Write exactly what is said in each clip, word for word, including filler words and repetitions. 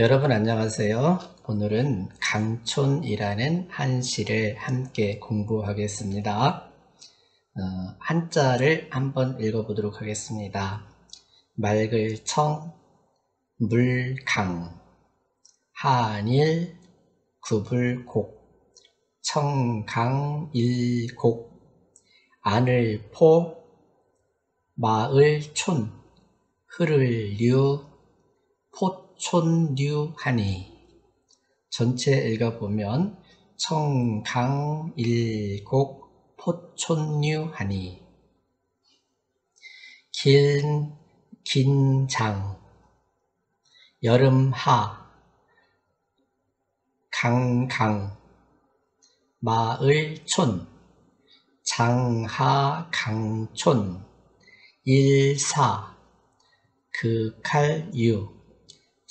여러분 안녕하세요. 오늘은 강촌이라는 한시를 함께 공부하겠습니다. 어, 한자를 한번 읽어보도록 하겠습니다. 맑을 청, 물강, 한일, 구불곡, 청강일곡, 안을포, 마을촌, 흐를류, 포 포촌류하니. 전체 읽어보면 청강일곡 포촌류하니, 긴, 긴장, 여름하, 강강, 마을촌, 장하강촌, 일사, 극할유,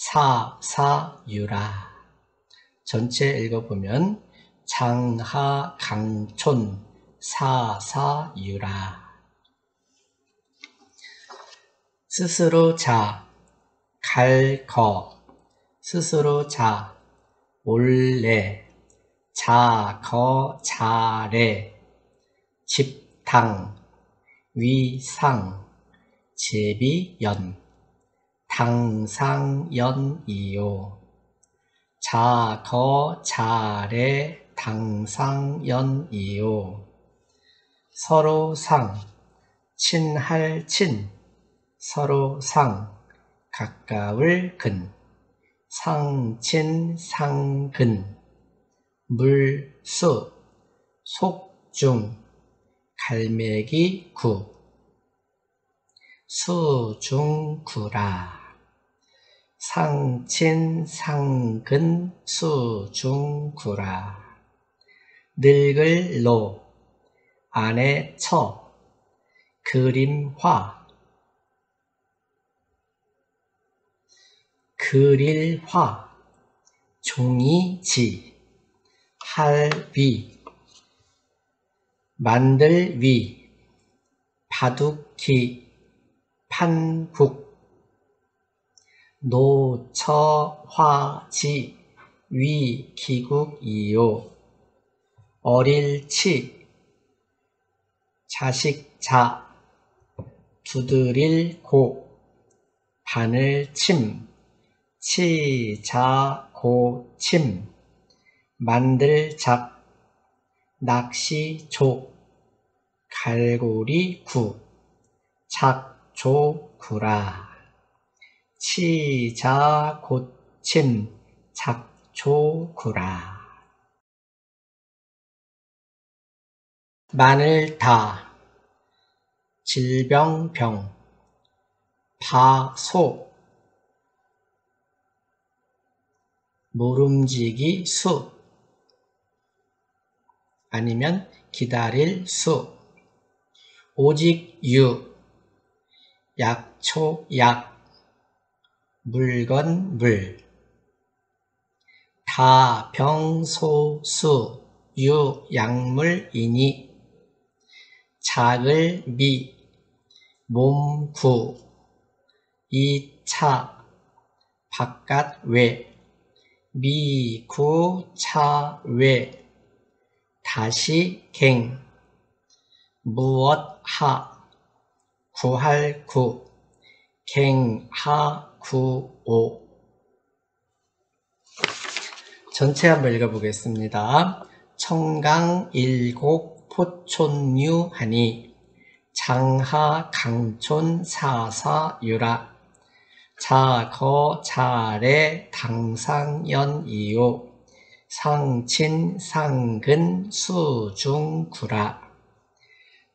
사사유라. 전체 읽어보면 장하강촌 사사유라. 스스로 자, 갈거, 스스로 자, 올래, 자거자래, 집당, 위상, 제비연, 당상연이요, 자거자래 당상연이요, 서로상, 친할친, 서로상, 가까울근, 상친상근, 물수, 속중, 갈매기구, 수중구라. 상친상근 수중구라. 늙을 로, 안에 처, 그림화, 그릴화, 종이지, 할위, 만들위, 바둑기, 판국, 노처, 화지, 위, 기국이요, 어릴치, 자식자, 두드릴고, 바늘침, 치자, 고침, 만들작, 낚시조, 갈고리구, 작조구라. 치자, 고침, 작조구라. 마늘다, 질병병, 파소, 모름지기 수, 아니면 기다릴 수, 오직 유, 약초, 약, 물건, 물, 다병소수, 유약물이니, 작을 미, 몸구, 이차, 바깥외, 미구차외, 다시 갱, 무엇하, 구할구, 갱하, 구오. 전체 한번 읽어보겠습니다. 청강일곡 포촌류하니, 장하강촌 사사유라, 자거자래 당상연이요, 상친상근 수중구라.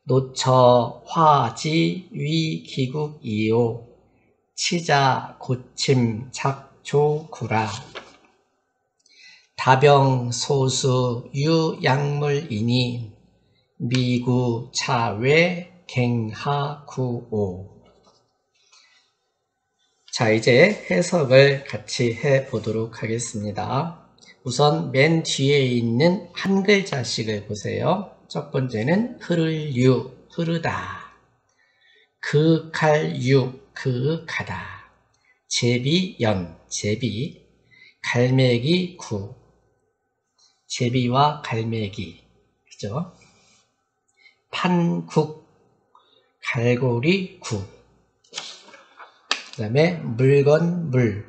노처, 화지, 위기국이요, 치자, 고침, 작조구라. 다병소수, 유약물이니, 미구차외, 갱하구오. 자, 이제 해석을 같이 해보도록 하겠습니다. 우선 맨 뒤에 있는 한 글자씩을 보세요. 첫 번째는 흐를 유, 흐르다, 극할 유, 그윽하다, 제비연, 제비, 갈매기 구. 제비와 갈매기. 그죠? 판국. 갈고리 구. 그 다음에 물건 물.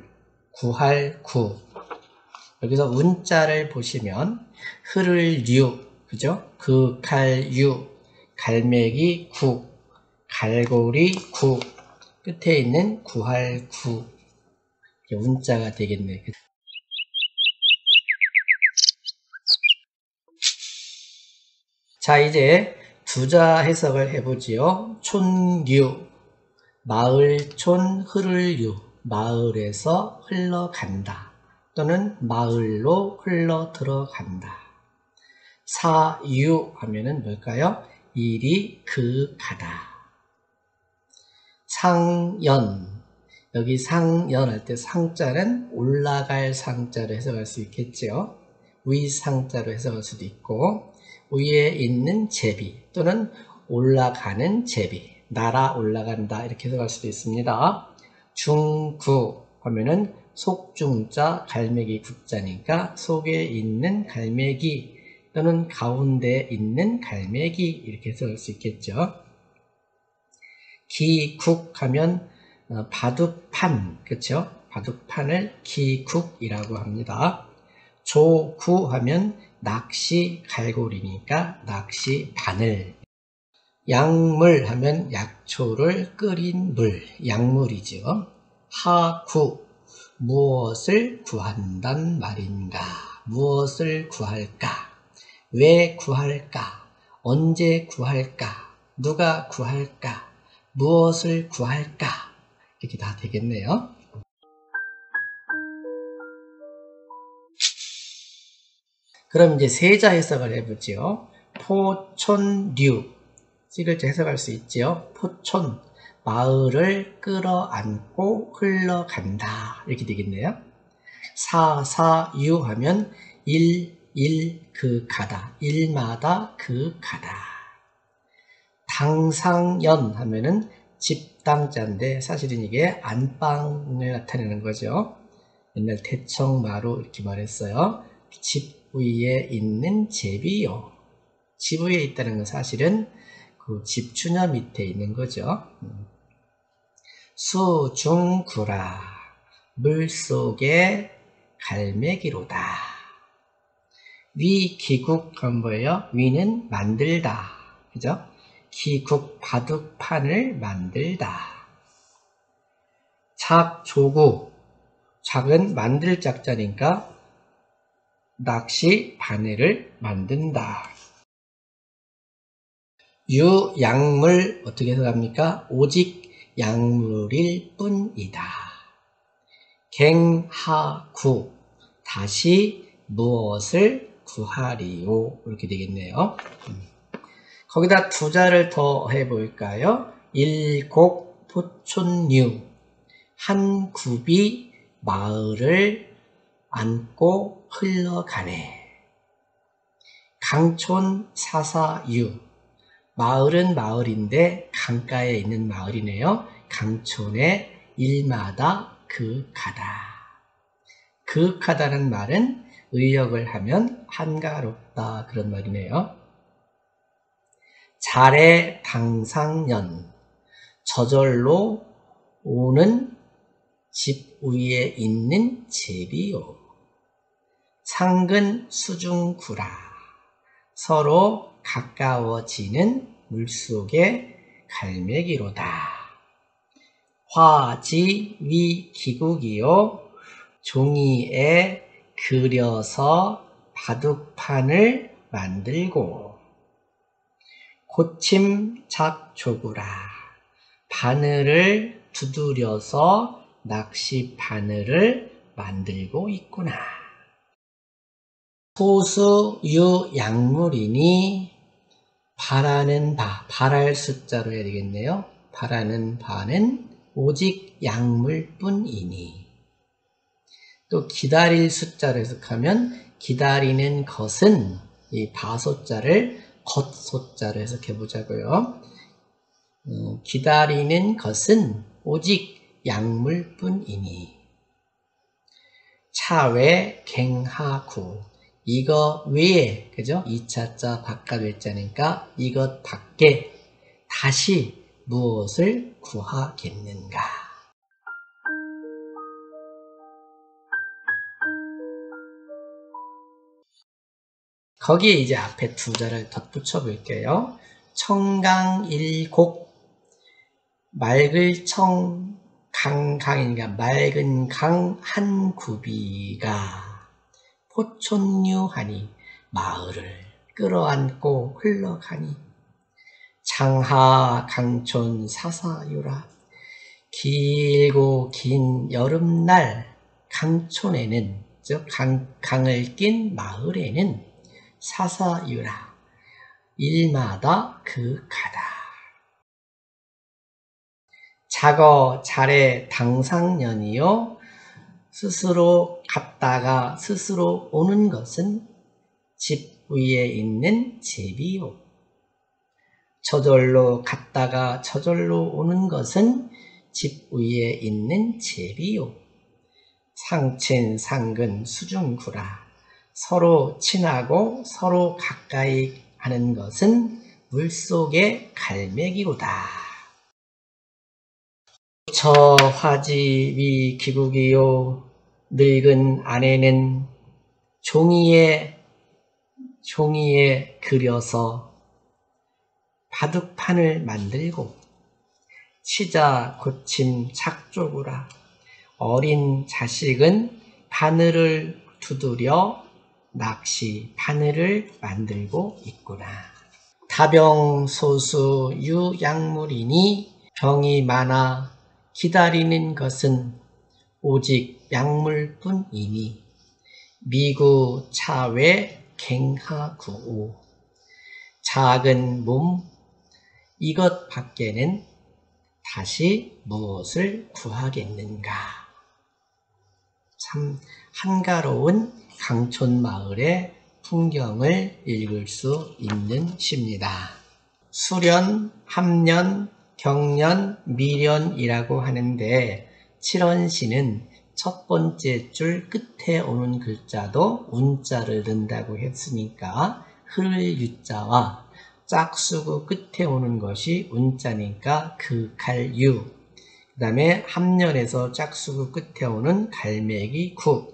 구할 구. 여기서 운자를 보시면 흐를 유. 그죠? 극할 유. 갈매기 구. 갈고리 구. 끝에 있는 구할 구. 운자가 되겠네. 자, 이제 두자 해석을 해보지요. 촌류. 마을촌 흐를류. 마을에서 흘러간다. 또는 마을로 흘러 들어간다. 사유 하면은 뭘까요? 일이 극하다. 상연. 여기 상연 할 때 상자는 올라갈 상자로 해석할 수 있겠죠. 위 상자로 해석할 수도 있고, 위에 있는 제비 또는 올라가는 제비, 날아 올라간다 이렇게 해석할 수도 있습니다. 중구 하면은 속중자 갈매기 국자니까 속에 있는 갈매기 또는 가운데 있는 갈매기 이렇게 해석할 수 있겠죠. 기국 하면 바둑판, 그렇죠? 바둑판을 기국이라고 합니다. 조구 하면 낚시 갈고리니까 낚시 바늘. 약물 하면 약초를 끓인 물, 약물이죠. 하구, 무엇을 구한단 말인가? 무엇을 구할까? 왜 구할까? 언제 구할까? 누가 구할까? 무엇을 구할까? 이렇게 다 되겠네요. 그럼 이제 세자 해석을 해보죠. 포촌류. 찍을 때 해석할 수 있죠. 포촌. 마을을 끌어안고 흘러간다. 이렇게 되겠네요. 사사유 하면 일, 일, 극하다. 일마다 극하다. 당상연 하면은 집당자인데 사실은 이게 안방을 나타내는 거죠. 옛날 대청마루 이렇게 말했어요. 집 위에 있는 제비요. 집 위에 있다는 건 사실은 그 집추녀 밑에 있는 거죠. 수중구라. 물속에 갈매기로다. 위기국 건 뭐예요? 위는 만들다. 그죠? 기국 바둑판을 만들다. 작조구. 작은 만들 작자니까 낚시 바늘을 만든다. 유약물 어떻게 해석합니까? 오직 약물일 뿐이다. 갱하구. 다시 무엇을 구하리요. 이렇게 되겠네요. 거기다 두자를 더 해볼까요? 일곡 포촌류. 한 굽이 마을을 안고 흘러가네. 강촌 사사유. 마을은 마을인데 강가에 있는 마을이네요. 강촌의 일마다 극하다. 극하다는 말은 의역을 하면 한가롭다 그런 말이네요. 자래 당상연. 저절로 오는 집 위에 있는 제비요. 상근 수중구라. 서로 가까워지는 물속의 갈매기로다. 화지 위기국이요. 종이에 그려서 바둑판을 만들고. 고침 작조구라. 바늘을 두드려서 낚시 바늘을 만들고 있구나. 호수 유약물이니 바라는 바, 바랄 숫자로 해야 되겠네요. 바라는 바는 오직 약물뿐이니. 또 기다릴 숫자로 해석하면 기다리는 것은 이 바소자를 겉소자로 해석해 보자고요. 음, 기다리는 것은 오직 약물뿐이니. 차외 갱하구. 이거 외에, 그죠? 이 차자 바깥 외자니까 이것 밖에 다시 무엇을 구하겠는가? 거기에 이제 앞에 두 자를 덧붙여 볼게요. 청강일곡. 맑을 청, 강강이니까 맑은 강 한 구비가 포촌류하니 마을을 끌어안고 흘러가니 장하 강촌 사사유라. 길고 긴 여름날 강촌에는, 즉 강, 강을 낀 마을에는 사사유라. 일마다 그윽하다. 자거자래 당상연이요. 스스로 갔다가 스스로 오는 것은 집 위에 있는 집이요. 저절로 갔다가 저절로 오는 것은 집 위에 있는 집이요. 상친상근 수중구라. 서로 친하고 서로 가까이 하는 것은 물속의 갈매기로다. 노처 화지 위 기국이요. 늙은 아내는 종이에 종이에 그려서 바둑판을 만들고 치자 고침 착조구라. 어린 자식은 바늘을 두드려 낚시 바늘을 만들고 있구나. 다병소수 유약물이니 병이 많아 기다리는 것은 오직 약물뿐이니 미구차외 갱하구오. 작은 몸, 이것 밖에는 다시 무엇을 구하겠는가. 참 한가로운 강촌 마을의 풍경을 읽을 수 있는 시입니다. 수련, 합련, 경련, 미련이라고 하는데 칠원시는 첫 번째 줄 끝에 오는 글자도 운자를 넣는다고 했으니까 흐를 유자와 짝수구 끝에 오는 것이 운자니까 그갈유, 그 다음에 합련에서 짝수구 끝에 오는 갈매기 구,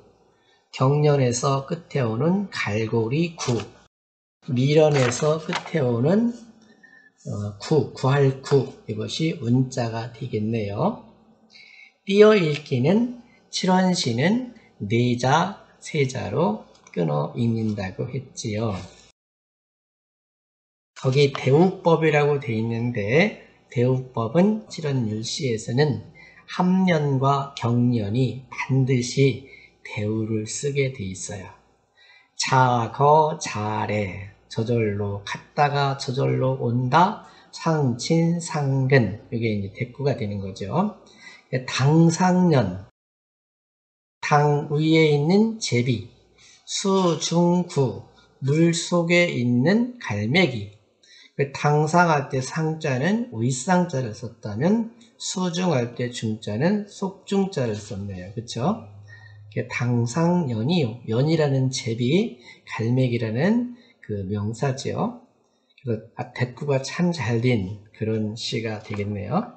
경련에서 끝에 오는 갈고리 구, 미련에서 끝에 오는 어, 구, 구할 구, 이것이 운자가 되겠네요. 띄어 읽기는 칠원시는 네자, 세자로 끊어 읽는다고 했지요. 거기 대우법이라고 되어 있는데 대우법은 칠원율시에서는 합련과 경련이 반드시 대우를 쓰게 돼 있어요. 자거자래, 저절로 갔다가 저절로 온다. 상친상근, 이게 이제 대꾸가 되는 거죠. 당상연, 당 위에 있는 제비. 수중구, 물 속에 있는 갈매기. 당상할 때 상자는 위상자를 썼다면 수중할 때 중자는 속중자를 썼네요. 그렇죠? 당상연이요. 연이라는 제비, 갈매기라는 그 명사지요. 그래서 대꾸가 참 잘 된 그런 시가 되겠네요.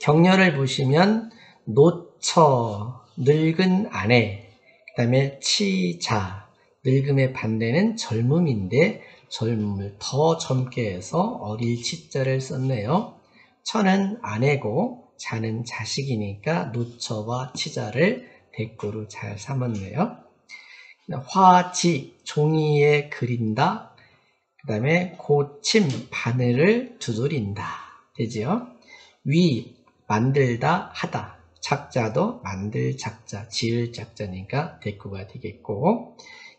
경련을 보시면 노처, 늙은 아내, 그 다음에 치자, 늙음의 반대는 젊음인데 젊음을 더 젊게 해서 어릴 치자를 썼네요. 처는 아내고 자는 자식이니까 노처와 치자를 대꾸로 잘 삼았네요. 화지, 종이에 그린다. 그 다음에 고침, 바늘을 두드린다. 되지요? 위, 만들다, 하다. 작자도 만들 작자, 지을 작자니까 대꾸가 되겠고,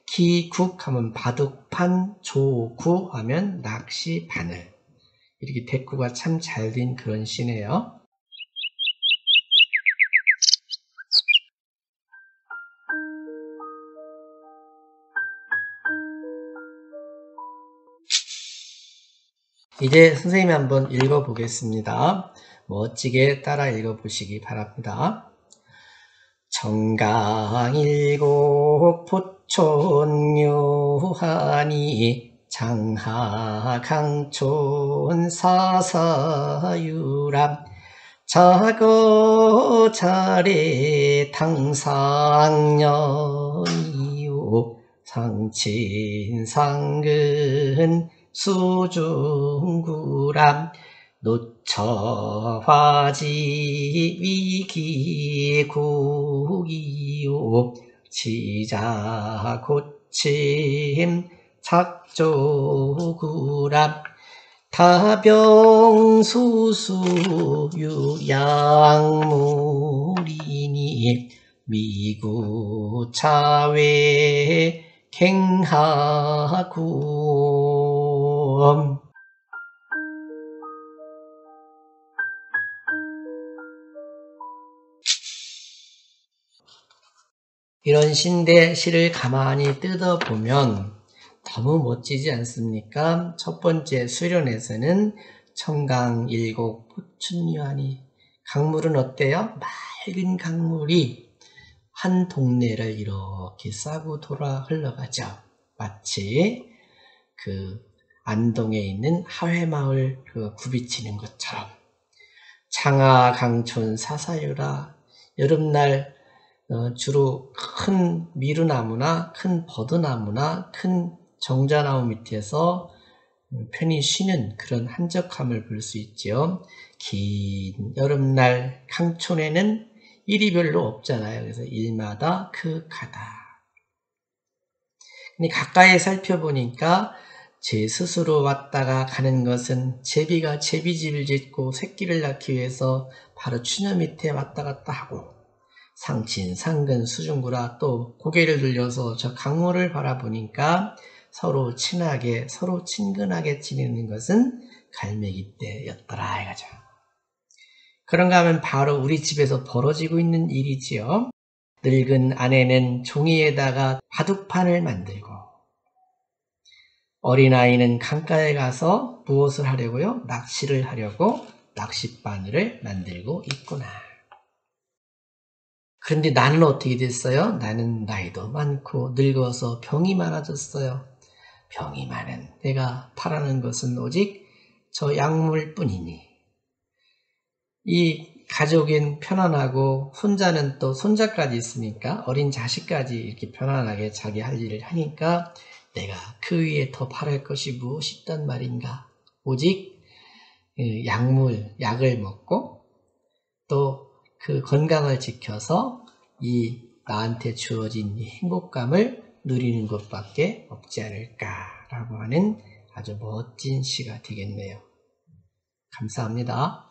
기국 하면 바둑판, 조구 하면 낚시 바늘. 이렇게 대꾸가 참 잘 된 그런 시네요. 이제 선생님이 한번 읽어보겠습니다. 멋지게 따라 읽어보시기 바랍니다. 청강일곡 포촌류 하니 장하 강촌 사사유람 자거자래 당상연이요 상친상근 수중구람 노처 화지 위기국이요 치자 고침 작조구람 다병소수 유약물이니 미구차외 갱하구. 이런 신대 시를 가만히 뜯어보면 너무 멋지지 않습니까? 첫 번째 수련에서는 청강일곡 포촌류하니 강물은 어때요? 맑은 강물이 한 동네를 이렇게 싸고 돌아 흘러가죠. 마치 그 안동에 있는 하회마을 그 굽이치는 것처럼. 장하 강촌 사사유라, 여름날 어, 주로 큰 미루나무나 큰 버드나무나 큰 정자나무 밑에서 편히 쉬는 그런 한적함을 볼 수 있지요. 긴 여름날 강촌에는 일이 별로 없잖아요. 그래서 일마다 그윽하다. 근데 가까이 살펴보니까 제 스스로 왔다가 가는 것은 제비가 제비집을 짓고 새끼를 낳기 위해서 바로 추녀 밑에 왔다 갔다 하고, 상친, 상근, 수중구라 또 고개를 돌려서 저 강물을 바라보니까 서로 친하게, 서로 친근하게 지내는 것은 갈매기 때였더라 이거죠. 그런가 하면 바로 우리 집에서 벌어지고 있는 일이지요. 늙은 아내는 종이에다가 바둑판을 만들고, 어린아이는 강가에 가서 무엇을 하려고요? 낚시를 하려고 낚싯바늘을 만들고 있구나. 그런데 나는 어떻게 됐어요? 나는 나이도 많고 늙어서 병이 많아졌어요. 병이 많은 내가 바라는 것은 오직 저 약물뿐이니, 이 가족은 편안하고 손자는 또 손자까지 있으니까 어린 자식까지 이렇게 편안하게 자기 할 일을 하니까 내가 그 위에 더 바랄 것이 무엇이 있단 말인가. 오직 약물, 약을 먹고 또 그 건강을 지켜서 이 나한테 주어진 이 행복감을 누리는 것밖에 없지 않을까라고 하는 아주 멋진 시가 되겠네요. 감사합니다.